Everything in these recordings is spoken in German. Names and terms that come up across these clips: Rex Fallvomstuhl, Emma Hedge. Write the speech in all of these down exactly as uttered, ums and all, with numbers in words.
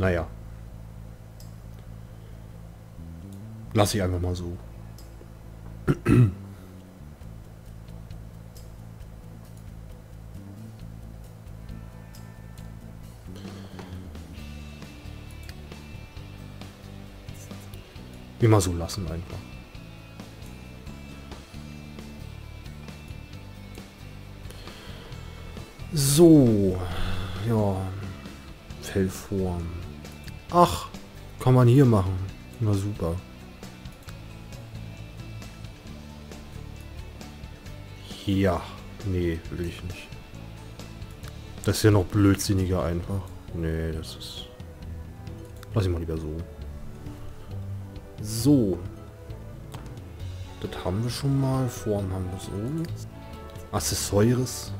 Naja. Lass ich einfach mal so. Immer so lassen einfach. So. Ja. Fellform. Ach. Kann man hier machen. Immer super. Ja. Nee, will ich nicht. Das ist ja noch blödsinniger einfach. Nee, das ist... Lass ich mal lieber so. So. Das haben wir schon mal. Form haben wir so. Accessoires.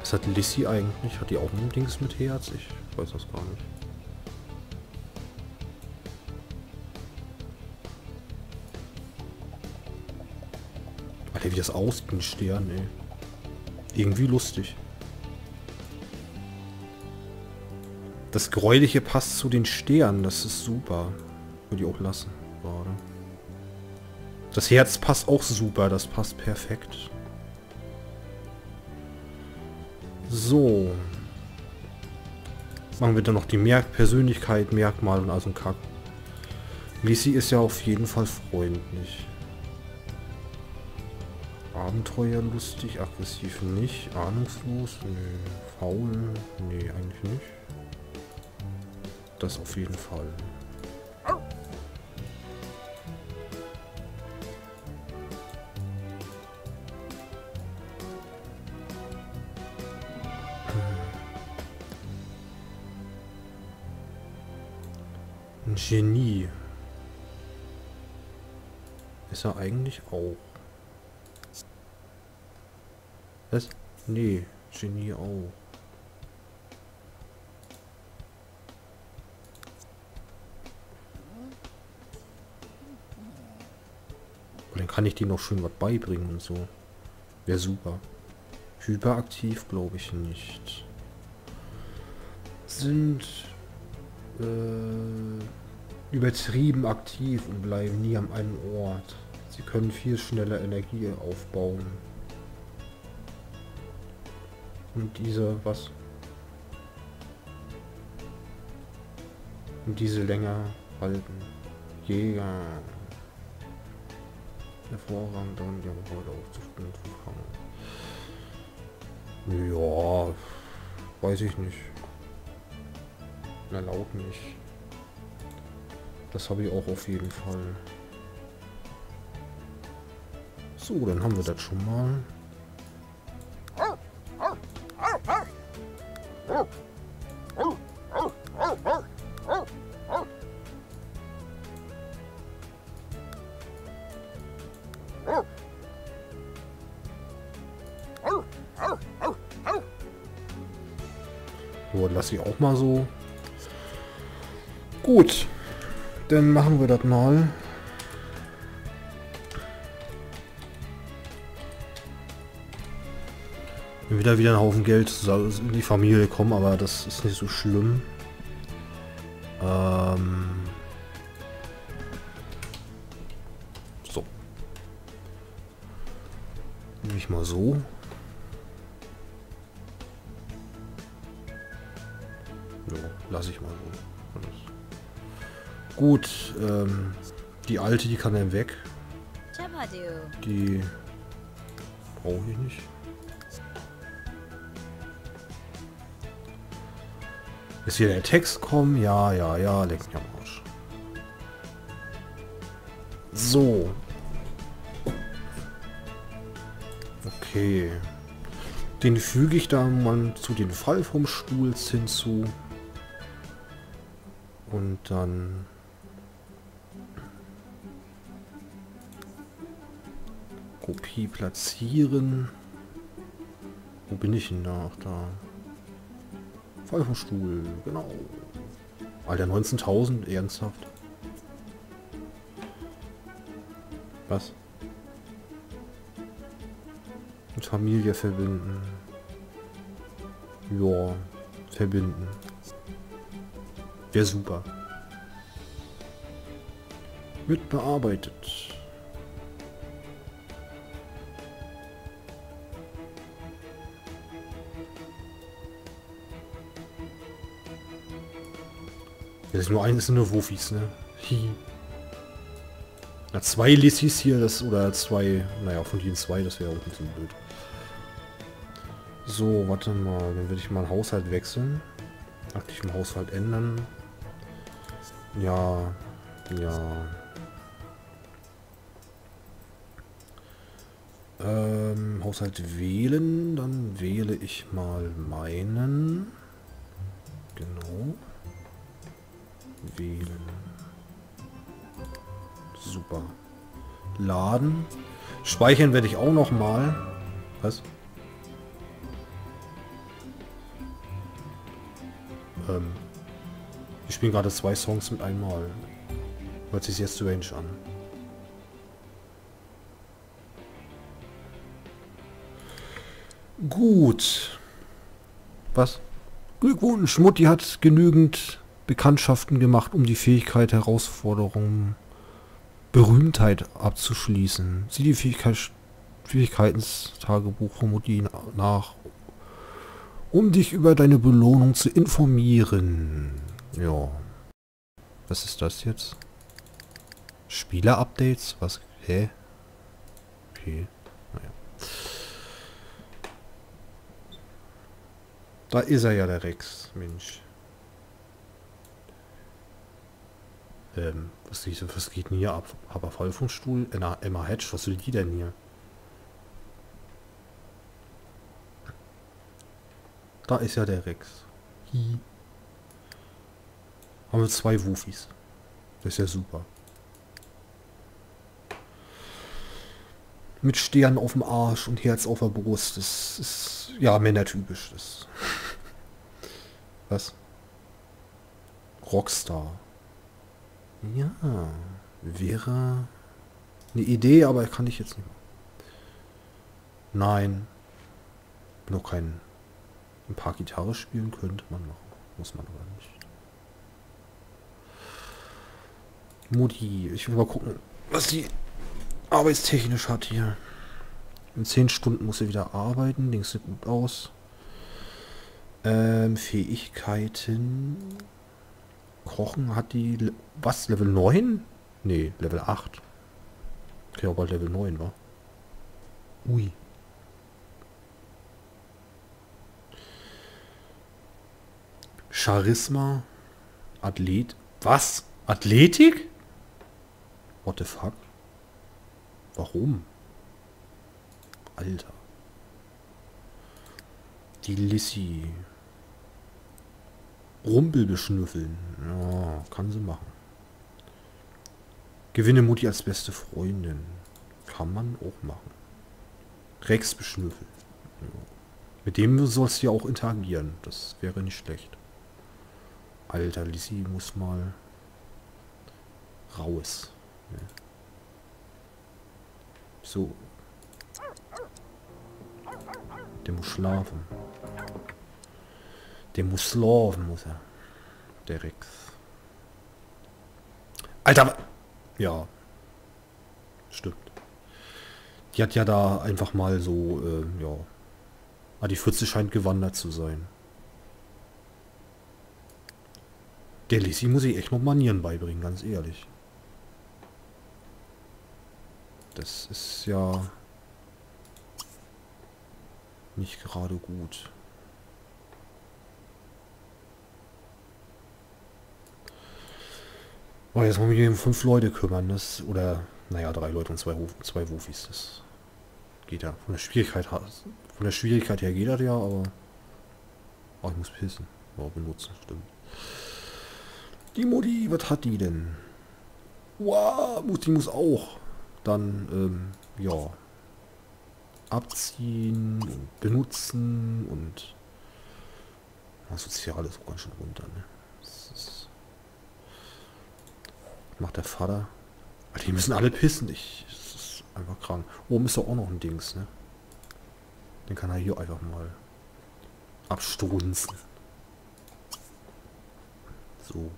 Was hat Lissy eigentlich? Hat die auch ein Dings mit Herz? Ich weiß das gar nicht. Alter, wie das aussieht, ein Stern, ey. Irgendwie lustig. Das Gräuliche passt zu den Sternen, das ist super. Würde ich auch lassen, gerade. Das Herz passt auch super, das passt perfekt. So. Machen wir dann noch die Merk Persönlichkeit, Merkmal und also ein Kack. Lissy ist ja auf jeden Fall freundlich. Abenteuerlustig, aggressiv nicht, ahnungslos, nee, faul, nee, eigentlich nicht. Das auf jeden Fall. Ein Genie. Ist er eigentlich auch? Was? Nee, Genie auch. Kann ich dir noch schön was beibringen und so. Wäre super. Hyperaktiv glaube ich nicht. Sind äh, übertrieben aktiv und bleiben nie an einem Ort. Sie können viel schneller Energie aufbauen. Und diese, was? Und diese länger halten. Jäger. Hervorragend, dann die Rolle aufzuspielen zu fangen. Ja, weiß ich nicht. Na, laut nicht. Das habe ich auch auf jeden Fall. So, dann haben wir das schon mal. Lass ich auch mal so. Gut, dann machen wir das mal. Wieder wieder ein Haufen Geld in die Familie kommen, aber das ist nicht so schlimm. Ähm so. Nehme ich mal so. Lass ich mal so. Gut, ähm, die alte, die kann dann weg. Die brauche ich nicht. Ist hier der Text kommen? Ja, ja, ja, leck mich am Arsch. So. Okay. Den füge ich dann mal zu den Fallvomstuhls hinzu. Und dann Kopie platzieren. Wo bin ich denn da? Ach, da. Fallvomstuhl, genau. Alter, neunzehntausend, ernsthaft. Was? Mit Familie verbinden. Ja, verbinden. Wäre super. Wird bearbeitet. Das ist nur einzelne Wufis, ne? Hi. Na, zwei Lissis hier, das, oder zwei, naja, von denen zwei, das wäre auch ein bisschen blöd. So, warte mal, dann würde ich mal einen Haushalt wechseln. Aktiven Haushalt ändern. Ja, ja. Ähm, Haushalt wählen, dann wähle ich mal meinen. Genau. Wählen. Super. Laden. Speichern werde ich auch noch mal. Was? Ähm. Ich spiele gerade zwei Songs mit einmal. Hört sich jetzt strange an. Gut. Was? Glückwunsch, Mutti hat genügend Bekanntschaften gemacht, um die Fähigkeit Herausforderungen Berühmtheit abzuschließen. Sieh die Fähigkeit, Fähigkeiten-Tagebuch von Mutti nach, um dich über deine Belohnung zu informieren. Ja. Was ist das jetzt? Spieler-Updates? Was? Hä? Okay. Naja. Da ist er ja, der Rex. Mensch. Ähm, was, ist, was geht denn hier ab? Aber Fallvomstuhl? Äh, na, Emma Hedge, was will die denn hier? Da ist ja der Rex. Hi. Haben wir zwei Wufis. Das ist ja super. Mit Stern auf dem Arsch und Herz auf der Brust. Das ist ja männertypisch. Das. Was? Rockstar. Ja, wäre eine Idee, aber kann ich jetzt nicht machen. Nein. Noch kein... Ein paar Gitarre spielen könnte man machen. Muss man aber nicht. Mutti, ich will mal gucken, was die arbeitstechnisch hat hier. In zehn Stunden muss sie wieder arbeiten. Dings sieht gut aus. Ähm, Fähigkeiten... Kochen hat die... Le was? Level neun? Nee, Level acht. Okay, aber Level neun war. Ui. Charisma. Athlet. Was? Athletik? What the fuck? Warum? Alter. Die Lissy. Rumpel beschnüffeln. Ja, kann sie machen. Gewinne Mutti als beste Freundin. Kann man auch machen. Rex beschnüffeln. Ja. Mit dem sollst du ja auch interagieren. Das wäre nicht schlecht. Alter, Lissy muss mal raus. Ja. So. Der muss schlafen. Der muss laufen, muss er. Der Rex. Alter! Ja. Stimmt. Die hat ja da einfach mal so, äh, ja. Ah, die Pfütze scheint gewandert zu sein. Der Lissy muss ich echt noch Manieren beibringen, ganz ehrlich. Das ist ja... nicht gerade gut. Oh, jetzt wollen wir um fünf Leute kümmern, das, oder, naja, drei Leute und zwei, zwei Wufis, das geht ja. Von der Schwierigkeit, von der Schwierigkeit her geht das ja, aber, oh, ich muss pissen, oh, benutzen, stimmt. Die Mutti, was hat die denn? Wow, Mutti muss auch, dann, ähm, ja, abziehen und benutzen und, na, Soziales auch ganz schön runter, ne? Macht der Vater. Die müssen alle pissen. Ich, das ist einfach krank. Oben ist doch auch noch ein Dings, ne? Den kann er hier einfach mal abstoßen. So.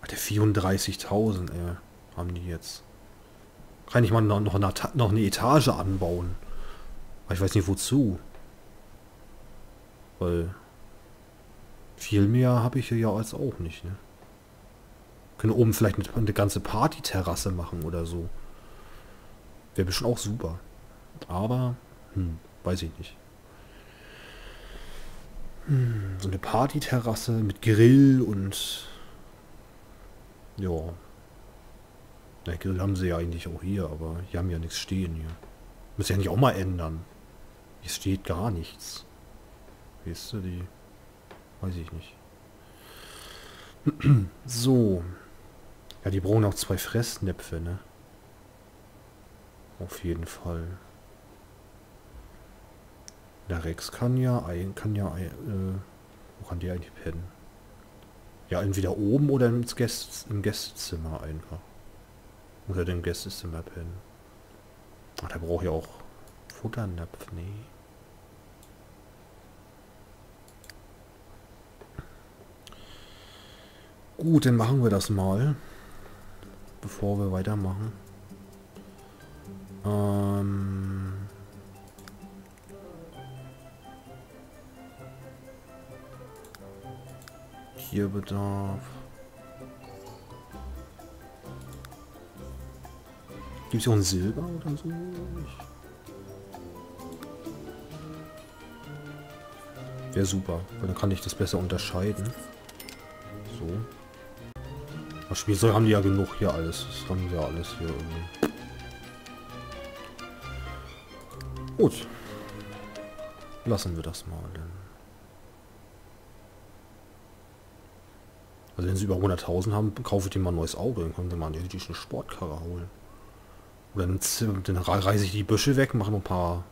Alter, vierunddreißigtausend, ey, haben die jetzt. Kann ich mal noch, noch, eine, noch eine Etage anbauen. Aber ich weiß nicht wozu. Weil viel mehr habe ich hier ja als auch nicht, ne? Können oben vielleicht eine, eine ganze Partyterrasse machen oder so. Wäre bestimmt auch super. Aber, hm, weiß ich nicht. Hm, so eine Partyterrasse mit Grill und... Ja. Na, Grill haben sie ja eigentlich auch hier, aber hier haben ja nichts stehen hier. Müssen ja nicht auch mal ändern. Hier steht gar nichts. Weißt du, die... Weiß ich nicht. So. Ja, die brauchen auch zwei Fressnäpfe, ne? Auf jeden Fall. Der Rex kann ja... Kann ja äh, wo kann der eigentlich pennen? Ja, entweder oben oder im Gästezimmer einfach. Oder im Gästezimmer pennen. Ach, der braucht ja auch Futternapf, nee. Gut, dann machen wir das mal. Bevor wir weitermachen. Ähm... Tierbedarf. Gibt es auch ein Silber oder so? Wäre super, weil dann kann ich das besser unterscheiden. So. Das Spiel soll, haben die ja genug hier alles. Das haben wir ja alles hier irgendwie. Gut. Lassen wir das mal dann. Also wenn sie über hunderttausend haben, kaufe ich denen mal ein neues Auto. Dann können sie mal eine Sportkarre holen. Oder dann, dann reiße ich die Büsche weg, mache noch ein paar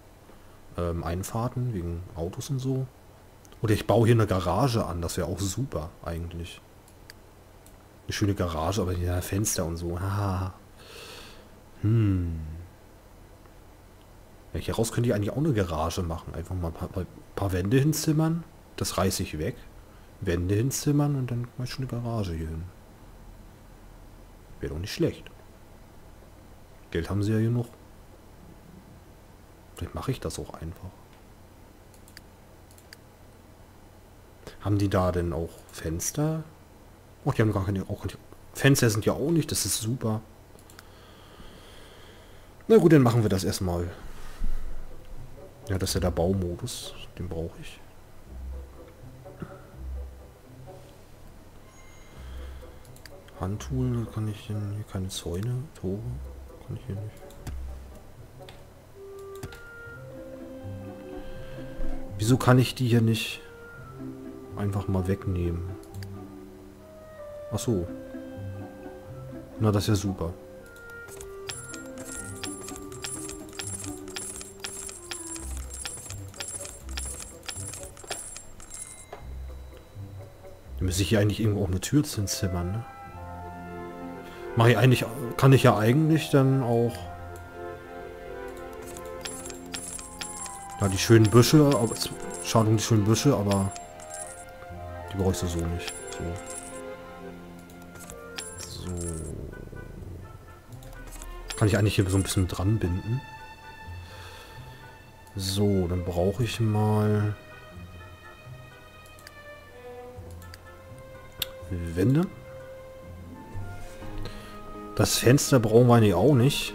ähm, Einfahrten wegen Autos und so. Oder ich baue hier eine Garage an. Das wäre auch super eigentlich. Eine schöne Garage, aber hier Fenster und so. Haha. Hm. Ja, hier raus könnte ich eigentlich auch eine Garage machen. Einfach mal ein paar, ein paar Wände hinzimmern. Das reiße ich weg. Wände hinzimmern und dann mal schon eine Garage hier hin. Wäre doch nicht schlecht. Geld haben sie ja genug. Vielleicht mache ich das auch einfach. Haben die da denn auch Fenster? Oh, die haben gar keine... Auch, Fenster sind ja auch nicht, das ist super. Na gut, dann machen wir das erstmal. Ja, das ist ja der Baumodus, den brauche ich. Handtool kann ich hier keine Zäune, Tore kann ich hier nicht. Wieso kann ich die hier nicht einfach mal wegnehmen? Ach so. Na, das ist ja super. Dann müsste ich hier eigentlich irgendwo auch eine Tür hinzimmern, ne? Mache ich eigentlich, kann ich ja eigentlich dann auch ja, die schönen Büsche, aber schade um die schönen Büsche, aber die brauchst du so nicht. So. So. Kann ich eigentlich hier so ein bisschen dran binden. So, dann brauche ich mal Wände. Das Fenster brauchen wir eigentlich auch nicht.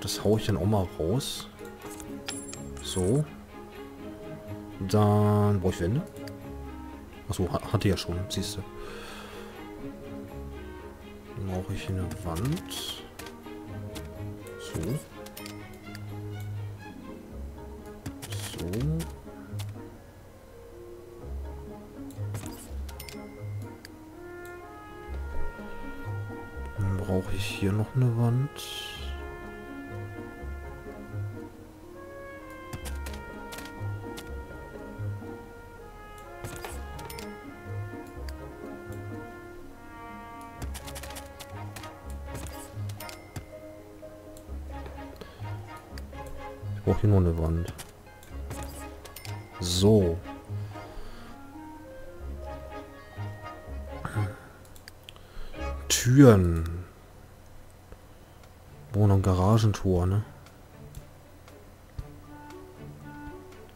Das haue ich dann auch mal raus. So. Dann brauche ich Wände. Achso, hatte ja schon, siehst du. Dann brauche ich eine Wand. So. So. Brauche ich hier noch eine Wand? Ich brauche hier noch eine Wand. So. Türen. Oh, noch ein Garagentor, ne?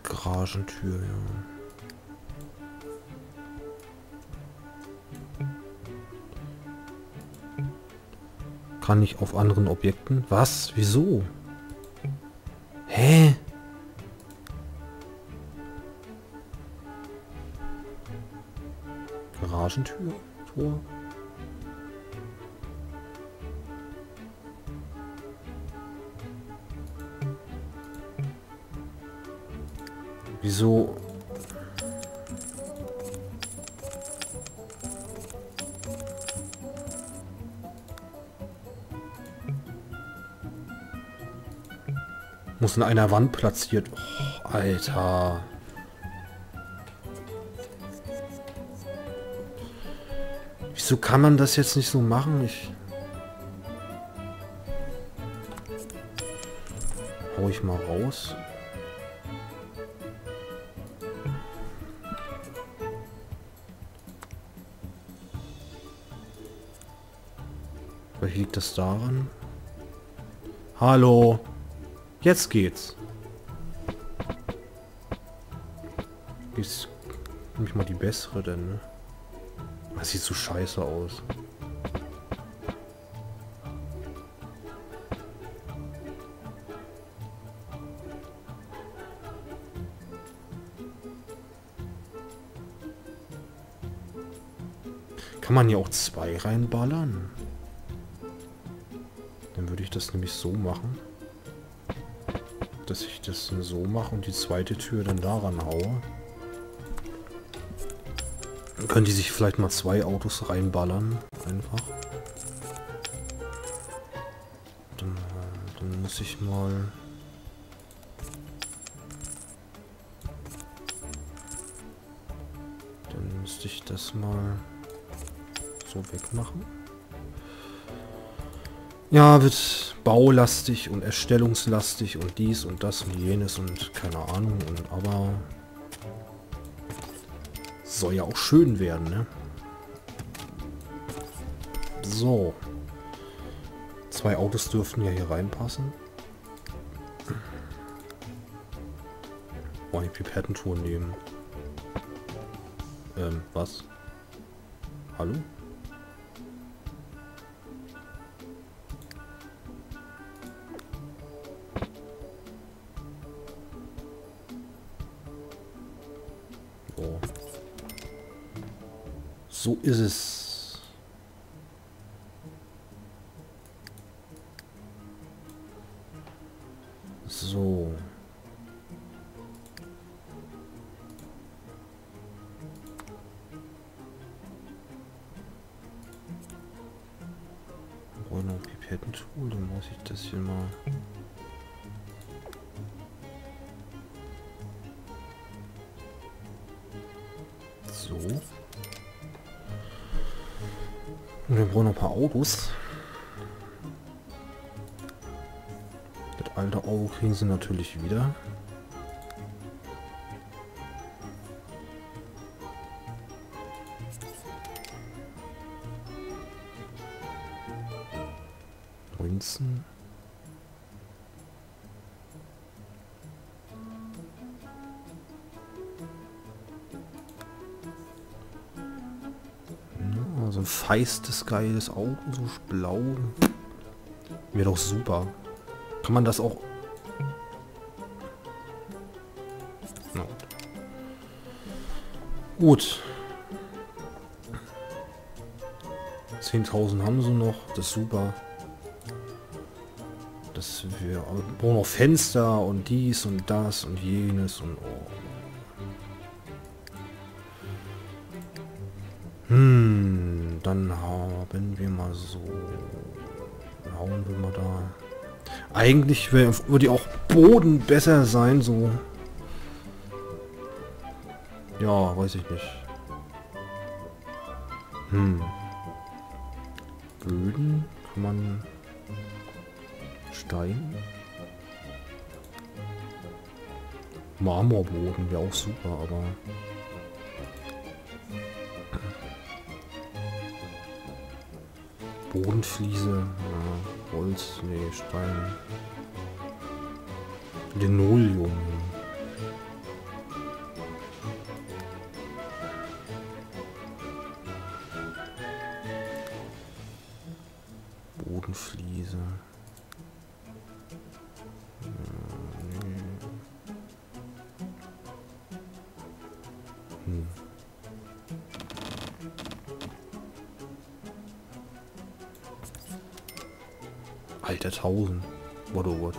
Garagentür, ja. Kann ich auf anderen Objekten? Was? Wieso? Hä? Garagentür? Tor? Wieso? Muss in einer Wand platziert. Oh, Alter. Wieso kann man das jetzt nicht so machen? Ich hau ich mal raus. Vielleicht liegt das daran. Hallo. Jetzt geht's. Ist nämlich mal die bessere denn, ne? Das sieht so scheiße aus. Kann man hier auch zwei reinballern? Dann würde ich das nämlich so machen, dass ich das dann so mache und die zweite Tür dann daran haue. Dann können die sich vielleicht mal zwei Autos reinballern, einfach. Dann, dann muss ich mal... Dann müsste ich das mal so wegmachen. Ja, wird baulastig und erstellungslastig und dies und das und jenes und keine Ahnung, und aber soll ja auch schön werden, ne? So. Zwei Autos dürften ja hier reinpassen. Oh, die Pipettentour nehmen. Ähm, was? Hallo? So ist es. So. Oh, noch Pipettentool, dann muss ich das hier mal... So. Und wir brauchen noch ein paar Autos. Das alte Auto kriegen sie natürlich wieder. neunzehn. So ein feistes, geiles Auto, so blau. Wäre doch super. Kann man das auch... No. Gut. zehntausend haben sie noch, das ist super. Das wir brauchen noch Fenster und dies und das und jenes und... Oh. Hm. Dann haben wir mal so... Hauen wir mal da... Eigentlich wär, würde auch Boden besser sein, so... Ja, weiß ich nicht. Hm. Böden kann man... Stein... Marmorboden wäre auch super, aber... Bodenfliese, ja, Holz, nee, Stein. Linoleum. Bodenfliese. Hm. Alter, tausend. What oh what.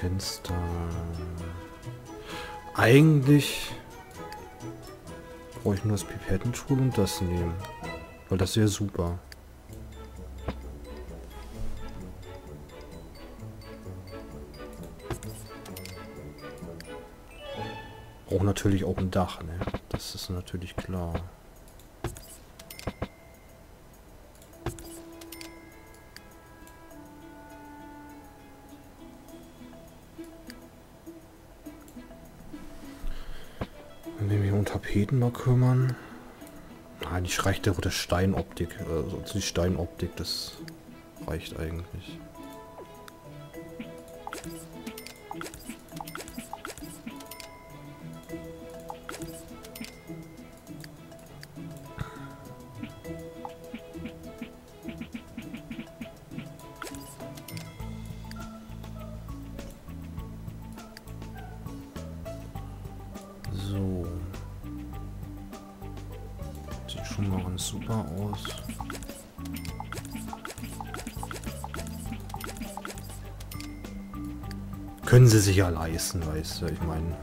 Fenster. Eigentlich brauche ich nur das Pipettentool und das nehmen. Weil das wäre super. Brauche natürlich auch ein Dach, ne? Das ist natürlich klar. Mal kümmern. Nein, ich reicht der rote Steinoptik, also die Steinoptik, das reicht eigentlich. So. Sieht schon mal ganz super aus. Können sie sich ja leisten, weißt du, ich meine.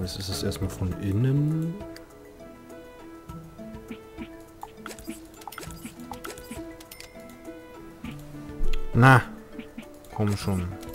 Jetzt ist es erstmal von innen. Na, komm schon.